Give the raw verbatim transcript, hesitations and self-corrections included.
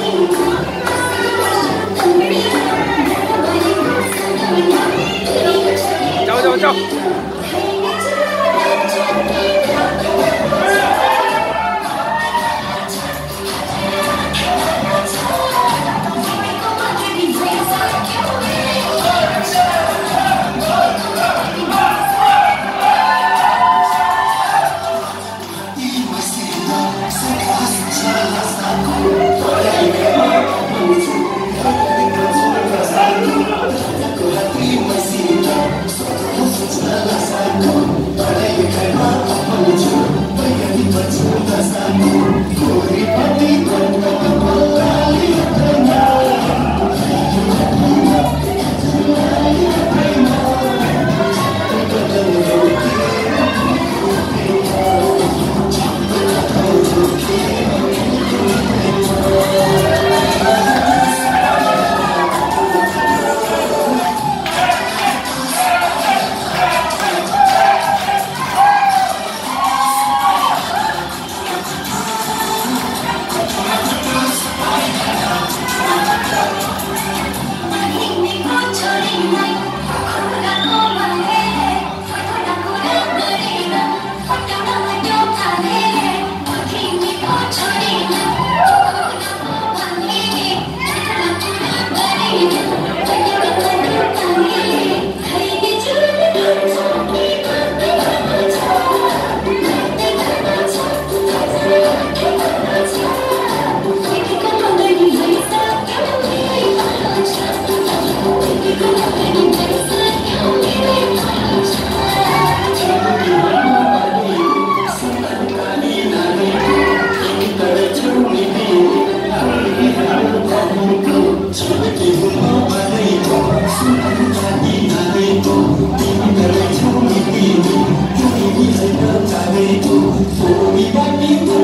We'll be back in